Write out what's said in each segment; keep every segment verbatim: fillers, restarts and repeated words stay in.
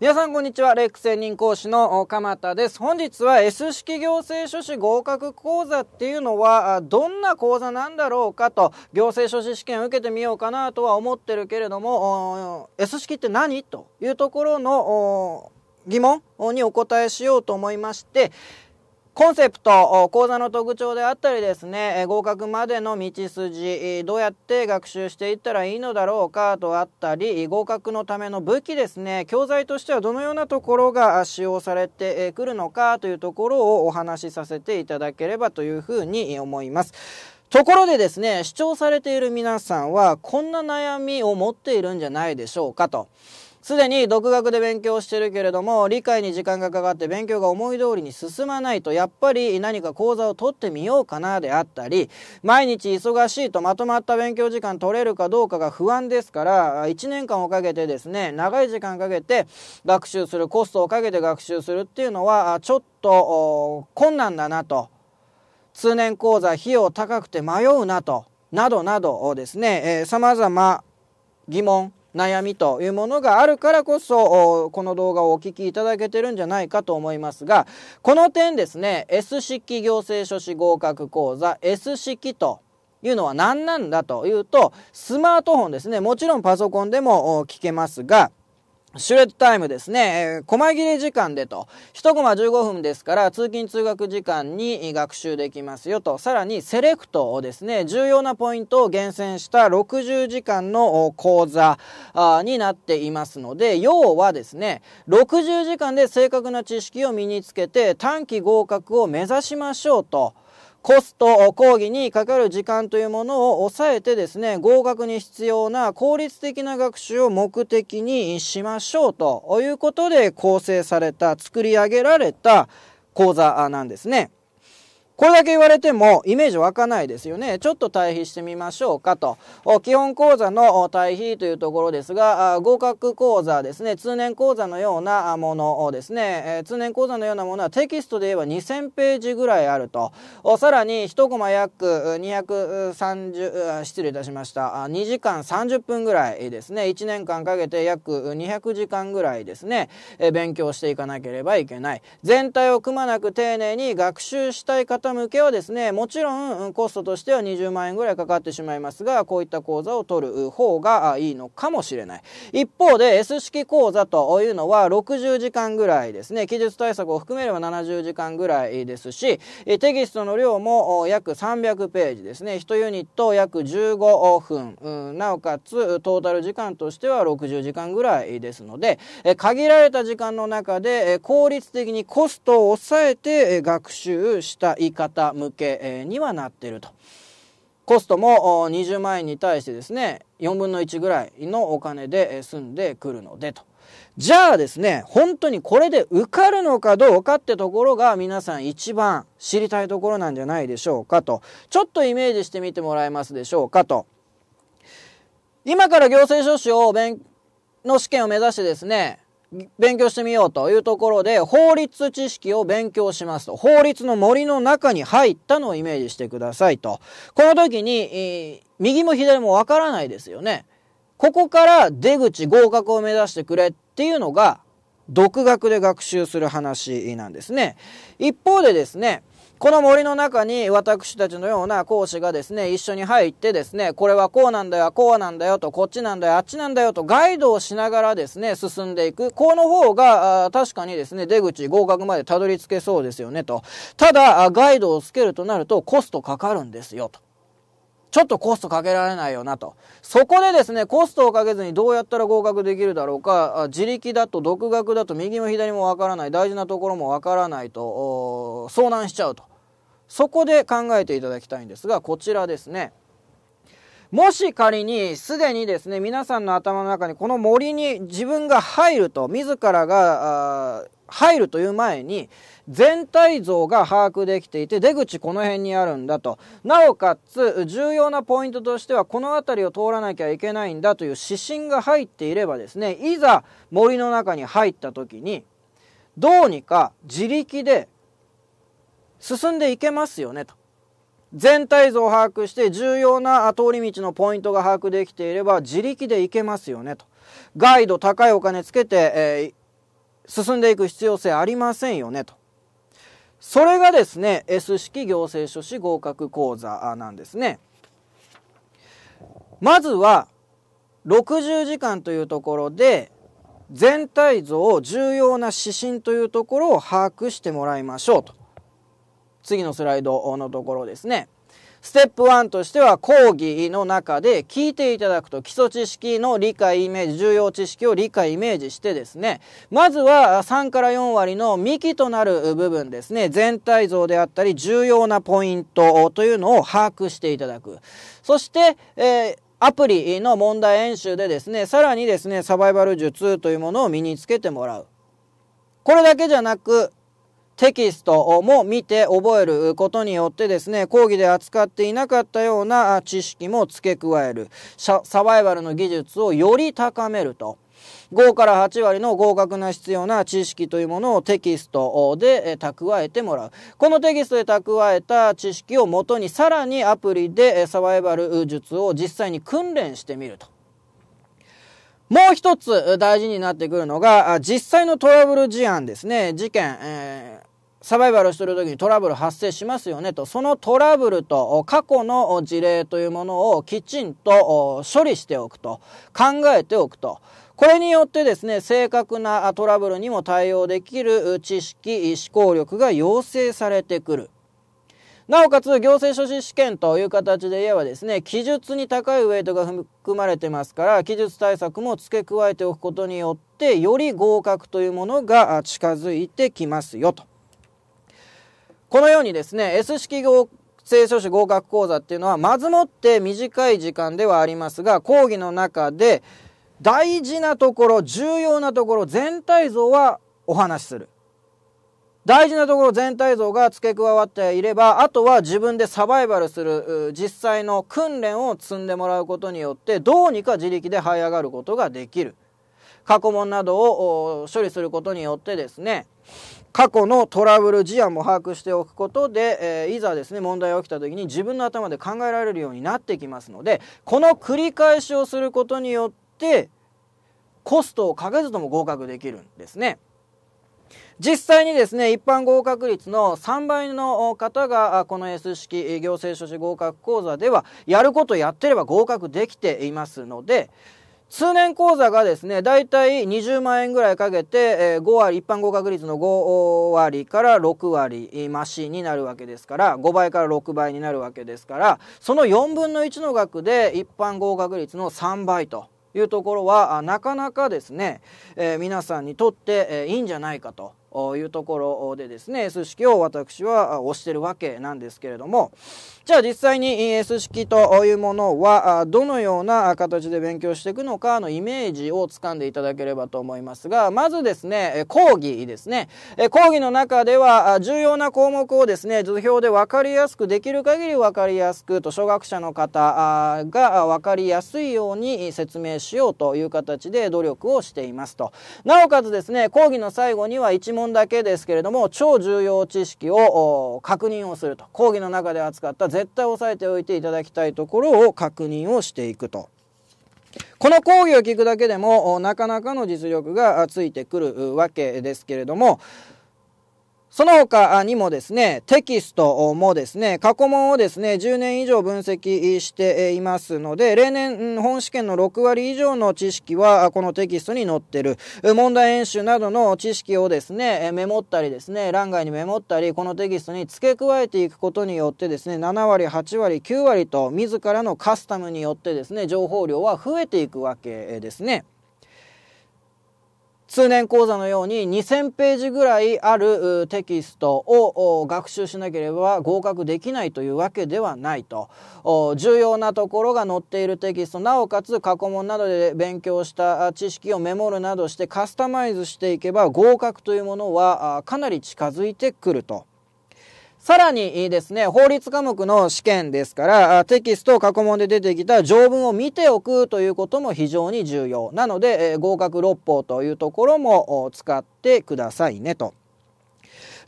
皆さんこんにちは、レック専任講師の鎌田です。本日は S 式行政書士合格講座っていうのはどんな講座なんだろうかと、行政書士試験を受けてみようかなとは思ってるけれども、 S 式って何というところの疑問にお答えしようと思いまして、コンセプト、講座の特徴であったりですね、合格までの道筋、どうやって学習していったらいいのだろうかとあったり、合格のための武器ですね、教材としてはどのようなところが使用されてくるのかというところをお話しさせていただければというふうに思います。ところでですね、視聴されている皆さんはこんな悩みを持っているんじゃないでしょうかと。すでに独学で勉強してるけれども、理解に時間がかかって勉強が思い通りに進まないと、やっぱり何か講座を取ってみようかなであったり、毎日忙しいとまとまった勉強時間取れるかどうかが不安ですから、いちねんかんをかけてですね、長い時間かけて学習する、コストをかけて学習するっていうのはちょっと困難だなと、通年講座費用高くて迷うなと、などなどですね、さまざま疑問悩みというものがあるからこそ、この動画をお聞きいただけてるんじゃないかと思いますが、この点ですね、 S 式行政書士合格講座 S 式というのは何なんだというと、スマートフォンですね、もちろんパソコンでも聞けますが、シュレッドタイムですね、細切れ時間でと、いちコマじゅうごふんですから通勤通学時間に学習できますよと、さらにセレクトをですね、重要なポイントを厳選したろくじゅうじかんの講座になっていますので、要はですね、ろくじゅうじかんで正確な知識を身につけて短期合格を目指しましょうと。コスト、講義にかかる時間というものを抑えてですね、合格に必要な効率的な学習を目的にしましょうということで構成された、作り上げられた講座なんですね。これだけ言われてもイメージ湧かないですよね。ちょっと対比してみましょうかと。基本講座の対比というところですが、合格講座ですね、通年講座のようなものをですね、通年講座のようなものはテキストで言えばにせんページぐらいあると。さらにいちコマ約にひゃくさんじゅう、失礼いたしました、にじかんさんじゅっぷんぐらいですね、いちねんかんかけて約にひゃくじかんぐらいですね、勉強していかなければいけない。全体をくまなく丁寧に学習したい方向けはですね、もちろんコストとしてはにじゅうまんえんぐらいかかってしまいますが、こういった講座を取る方がいいのかもしれない。一方で S 式講座というのはろくじゅうじかんぐらいですね、記述対策を含めればななじゅうじかんぐらいですし、テキストの量も約さんびゃくページですね、いちユニット約じゅうごふん、なおかつトータル時間としてはろくじゅうじかんぐらいですので、限られた時間の中で効率的にコストを抑えて学習したい方向けにはなっていると。コストもにじゅうまんえんに対してですね、よんぶんのいちぐらいのお金で済んでくるのでと。じゃあですね、本当にこれで受かるのかどうかってところが皆さん一番知りたいところなんじゃないでしょうかと。ちょっとイメージしてみてもらえますでしょうかと。今から行政書士を勉の試験を目指してですね、勉強してみようというところで、法律知識を勉強しますと、法律の森の中に入ったのをイメージしてくださいと。この時に右も左もわからないですよね。ここから出口、合格を目指してくれっていうのが独学で学習する話なんですね。一方でですね、この森の中に私たちのような講師がですね、一緒に入ってですね、これはこうなんだよ、こうなんだよと、こっちなんだよ、あっちなんだよとガイドをしながらですね、進んでいく。この方が確かにですね、出口、合格までたどり着けそうですよねと。ただ、ガイドをつけるとなるとコストかかるんですよと。ちょっとコストかけられないよなと。そこでですね、コストをかけずにどうやったら合格できるだろうか、自力だと独学だと右も左もわからない、大事なところもわからないと遭難しちゃうと。そこで考えていただきたいんですが、こちらですね、もし仮にすでにですね、皆さんの頭の中にこの森に自分が入ると、自らが入るという前に全体像が把握できていて、出口この辺にあるんだと、なおかつ重要なポイントとしてはこの辺りを通らなきゃいけないんだという指針が入っていればですね、いざ森の中に入った時にどうにか自力で進んでいけますよねと。全体像を把握して重要な通り道のポイントが把握できていれば自力で行けますよねと。ガイド、高いお金つけて、えー、進んでいく必要性ありませんよねと。それがですね S 式行政書士合格講座なんですね。まずはろくじゅうじかんというところで全体像、重要な指針というところを把握してもらいましょうと。次のスライドのところですね。ステップワンとしては講義の中で聞いていただくと、基礎知識の理解イメージ、重要知識を理解イメージしてですね、まずはさんからよんわりの幹となる部分ですね、全体像であったり重要なポイントというのを把握していただく。そして、えーアプリの問題演習でですね、さらにですね、サバイバル術というものを身につけてもらう。これだけじゃなく、テキストも見て覚えることによってですね、講義で扱っていなかったような知識も付け加える。サバイバルの技術をより高めると。ごからはちわりの合格な必要な知識というものをテキストで蓄えてもらう。このテキストで蓄えた知識をもとにさらにアプリでサバイバル術を実際に訓練してみると。もう一つ大事になってくるのが実際のトラブル事案ですね。事件、えーサバイバルしてる時にトラブル発生しますよねと。そのトラブルと過去の事例というものをきちんと処理しておくと、考えておくと。これによってですね、正確なトラブルにも対応できる知識、思考力が養成されてくる。なおかつ行政書士試験という形で言えばですね、記述に高いウェイトが含まれてますから、記述対策も付け加えておくことによってより合格というものが近づいてきますよと。このようにですね、 S 式行政書士合格講座っていうのはまずもって短い時間ではありますが、講義の中で大事なところ、重要なところ、全体像はお話しする。大事なところ、全体像が付け加わっていれば、あとは自分でサバイバルする実際の訓練を積んでもらうことによって、どうにか自力で這い上がることができる。過去問などを処理することによってですね、過去のトラブル事案も把握しておくことで、えー、いざですね、問題が起きた時に自分の頭で考えられるようになってきますので、この繰り返しをすることによってコストをかけずとも合格できるんですね。実際にですね、一般合格率のさんばいの方がこの S 式行政書士合格講座ではやることをやってれば合格できていますので、通年講座がですね、だいたいにじゅうまんえんぐらいかけてごわり、一般合格率のごわりからろくわり増しになるわけですから、ごばいからろくばいになるわけですから、そのよんぶんのいちの額で一般合格率のさんばいというところはなかなかですね、皆さんにとっていいんじゃないかというところでですね、 S 式を私は推してるわけなんですけれども、じゃあ実際に S 式というものはどのような形で勉強していくのかのイメージをつかんでいただければと思いますが、まずですね、講義ですね。講義の中では重要な項目をですね、図表で分かりやすく、できる限り分かりやすくと、初学者の方が分かりやすいように説明しようという形で努力をしていますと。なおかつですね、講義の最後には一問だけですけれども、超重要知識を確認をすると。講義の中で扱った絶対押さえておいていただきたいところを確認をしていくと。この講義を聞くだけでもなかなかの実力がついてくるわけですけれども、その他にもですね、テキストもですね、過去問をですね、じゅうねんいじょう分析していますので、例年本試験のろくわりいじょうの知識はこのテキストに載ってる。問題演習などの知識をですね、メモったりですね、欄外にメモったり、このテキストに付け加えていくことによってですね、ななわりはちわりきゅうわりと自らのカスタムによってですね、情報量は増えていくわけですね。通年講座のようににせんページぐらいあるテキストを学習しなければ合格できないというわけではないと。重要なところが載っているテキスト、なおかつ過去問などで勉強した知識をメモるなどしてカスタマイズしていけば、合格というものはかなり近づいてくると。さらにですね、法律科目の試験ですから、テキスト、過去問で出てきた条文を見ておくということも非常に重要。なので、合格六法というところも使ってくださいねと。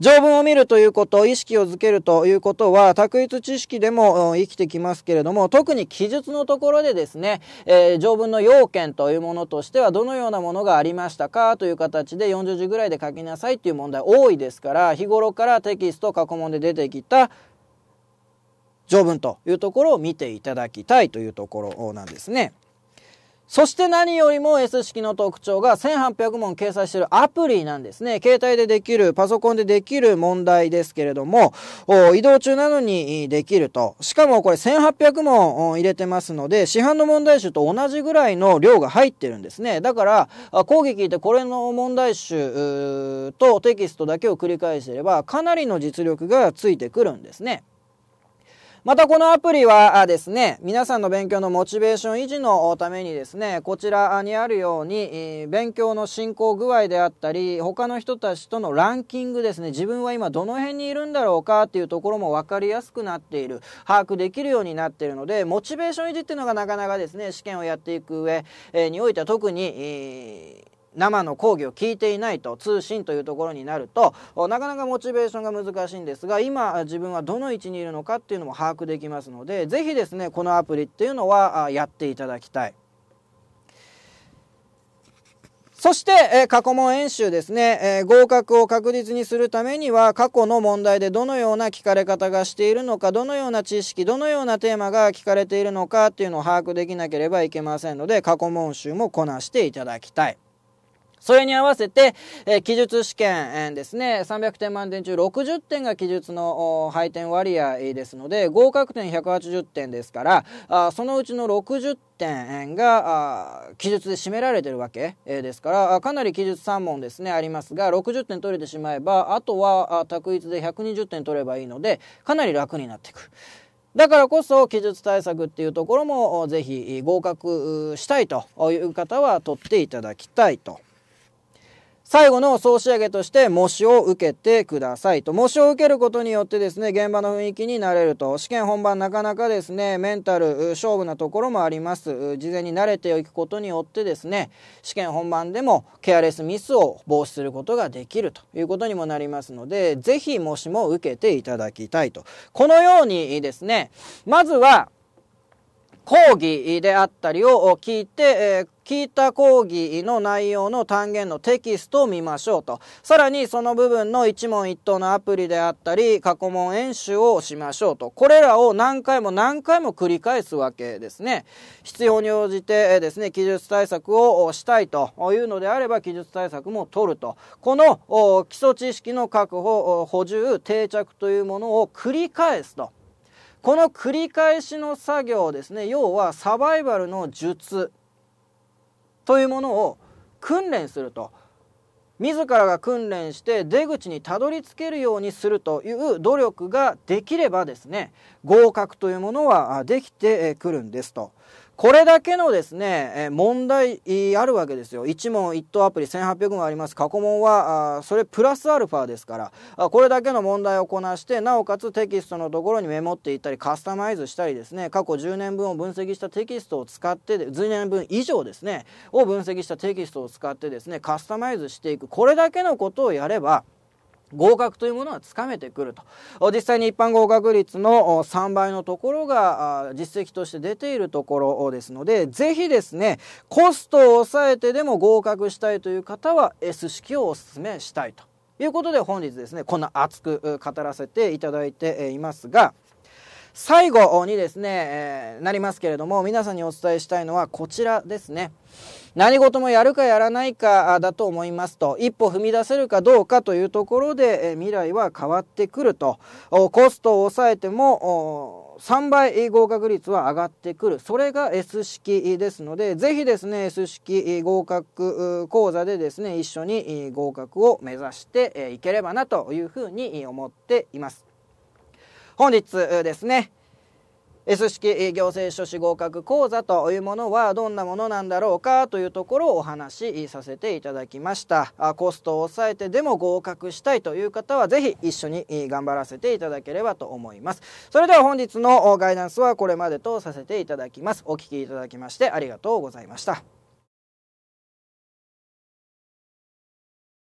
条文を見るということ、意識をづけるということは択一知識でも生きてきますけれども、特に記述のところでですね、えー、条文の要件というものとしてはどのようなものがありましたかという形でよんじゅうじぐらいで書きなさいという問題多いですから、日頃からテキスト過去問で出てきた条文というところを見ていただきたいというところなんですね。そして何よりも S 式の特徴がせんはっぴゃく問掲載しているアプリなんですね。携帯でできる、パソコンでできる問題ですけれども、移動中なのにできると。しかもこれせんはっぴゃく問入れてますので、市販の問題集と同じぐらいの量が入ってるんですね。だから講義聞いてこれの問題集とテキストだけを繰り返していればかなりの実力がついてくるんですね。またこのアプリはですね、皆さんの勉強のモチベーション維持のためにですね、こちらにあるように勉強の進行具合であったり、他の人たちとのランキングですね、自分は今どの辺にいるんだろうかっていうところも分かりやすくなっている、把握できるようになっているので、モチベーション維持っていうのがなかなかですね、試験をやっていく上においては特に生の講義を聞いていないと、通信というところになるとなかなかモチベーションが難しいんですが、今自分はどの位置にいるのかっていうのも把握できますので、是非ですねこのアプリっていうのはやっていただきたい。そして、えー、過去問演習ですね、えー、合格を確実にするためには過去の問題でどのような聞かれ方がしているのか、どのような知識、どのようなテーマが聞かれているのかっていうのを把握できなければいけませんので、過去問集もこなしていただきたい。それに合わせて、え記述試験ですね、さんびゃくてん満点中ろくじゅってんが記述の配点割合ですので、合格点ひゃくはちじゅってんですから、あそのうちのろくじゅってんが記述で占められてるわけですから、かなり記述さん問ですねありますが、ろくじゅってん取れてしまえばあとは択一でひゃくにじゅってん取ればいいので、かなり楽になってくる。だからこそ記述対策っていうところもぜひ合格したいという方は取っていただきたいと。最後の総仕上げとして模試を受けてくださいと。模試を受けることによってですね、現場の雰囲気に慣れると。試験本番なかなかですね、メンタル勝負なところもあります。事前に慣れていくことによってですね、試験本番でもケアレスミスを防止することができるということにもなりますので、ぜひ模試も受けていただきたいと。このようにですね、まずは講義であったりを聞いて、聞いた講義の内容の単元のテキストを見ましょうと。さらにその部分の一問一答のアプリであったり過去問演習をしましょうと。これらを何回も何回も繰り返すわけですね。必要に応じてですね、記述対策をしたいというのであれば記述対策も取ると。この基礎知識の確保、補充、定着というものを繰り返すと。この繰り返しの作業ですね、要はサバイバルの術というものを訓練すると。自らが訓練して出口にたどり着けるようにするという努力ができればですね、合格というものはできてくるんですと。これだけのですね問題あるわけですよ。一問一答アプリせんはっぴゃく問あります。過去問はそれプラスアルファですから、これだけの問題をこなして、なおかつテキストのところにメモっていったりカスタマイズしたりですね、過去じゅうねんぶんを分析したテキストを使って、じゅうねんぶん以上ですねを分析したテキストを使ってですねカスタマイズしていく、これだけのことをやれば合格というものはつかめてくると。実際に一般合格率のさんばいのところが実績として出ているところですので、ぜひですねコストを抑えてでも合格したいという方は S 式をお勧めしたいということで、本日ですねこんな熱く語らせていただいていますが、最後にですね、えー、なりますけれども、皆さんにお伝えしたいのはこちらですね。何事もやるかやらないかだと思いますと。一歩踏み出せるかどうかというところで、えー、未来は変わってくると。コストを抑えてもさんばい合格率は上がってくる。それが S 式ですので、ぜひですね S 式合格講座でですね一緒に合格を目指していければなというふうに思っています。本日ですね S 式行政書士合格講座というものはどんなものなんだろうかというところをお話しさせていただきました。コストを抑えてでも合格したいという方はぜひ一緒に頑張らせていただければと思います。それでは本日のガイダンスはこれまでとさせていただきます。お聞きいただきましてありがとうございました。